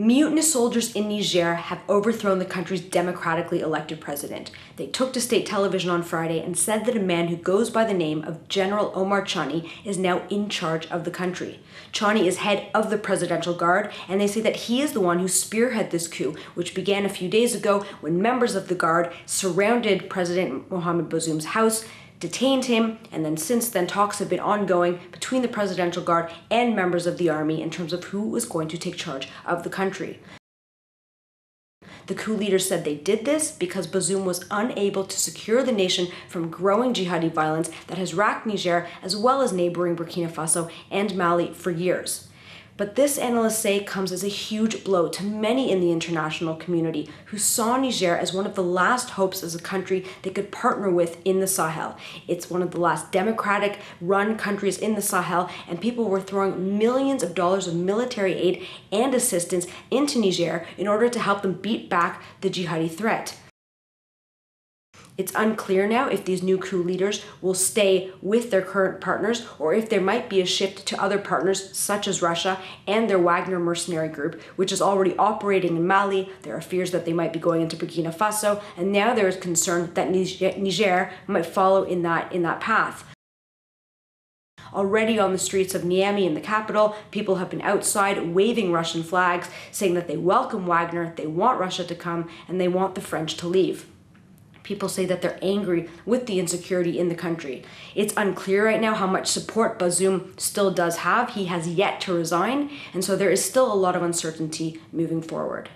Mutinous soldiers in Niger have overthrown the country's democratically elected president. They took to state television on Friday and said that a man who goes by the name of General Omar Tchiani is now in charge of the country. Tchiani is head of the Presidential Guard, and they say that he is the one who spearheaded this coup, which began a few days ago when members of the Guard surrounded President Mohamed Bazoum's house, detained him, and then since then talks have been ongoing between the Presidential Guard and members of the army in terms of who was going to take charge of the country. The coup leader said they did this because Bazoum was unable to secure the nation from growing jihadi violence that has racked Niger as well as neighboring Burkina Faso and Mali for years. But this, analysts say, comes as a huge blow to many in the international community who saw Niger as one of the last hopes as a country they could partner with in the Sahel. It's one of the last democratic-run countries in the Sahel, and people were throwing millions of dollars of military aid and assistance into Niger in order to help them beat back the jihadi threat. It's unclear now if these new coup leaders will stay with their current partners or if there might be a shift to other partners such as Russia and their Wagner mercenary group, which is already operating in Mali. There are fears that they might be going into Burkina Faso, and now there is concern that Niger might follow in that path. Already on the streets of Niamey in the capital, people have been outside waving Russian flags, saying that they welcome Wagner, they want Russia to come, and they want the French to leave. People say that they're angry with the insecurity in the country. It's unclear right now how much support Bazoum still does have. He has yet to resign, and so there is still a lot of uncertainty moving forward.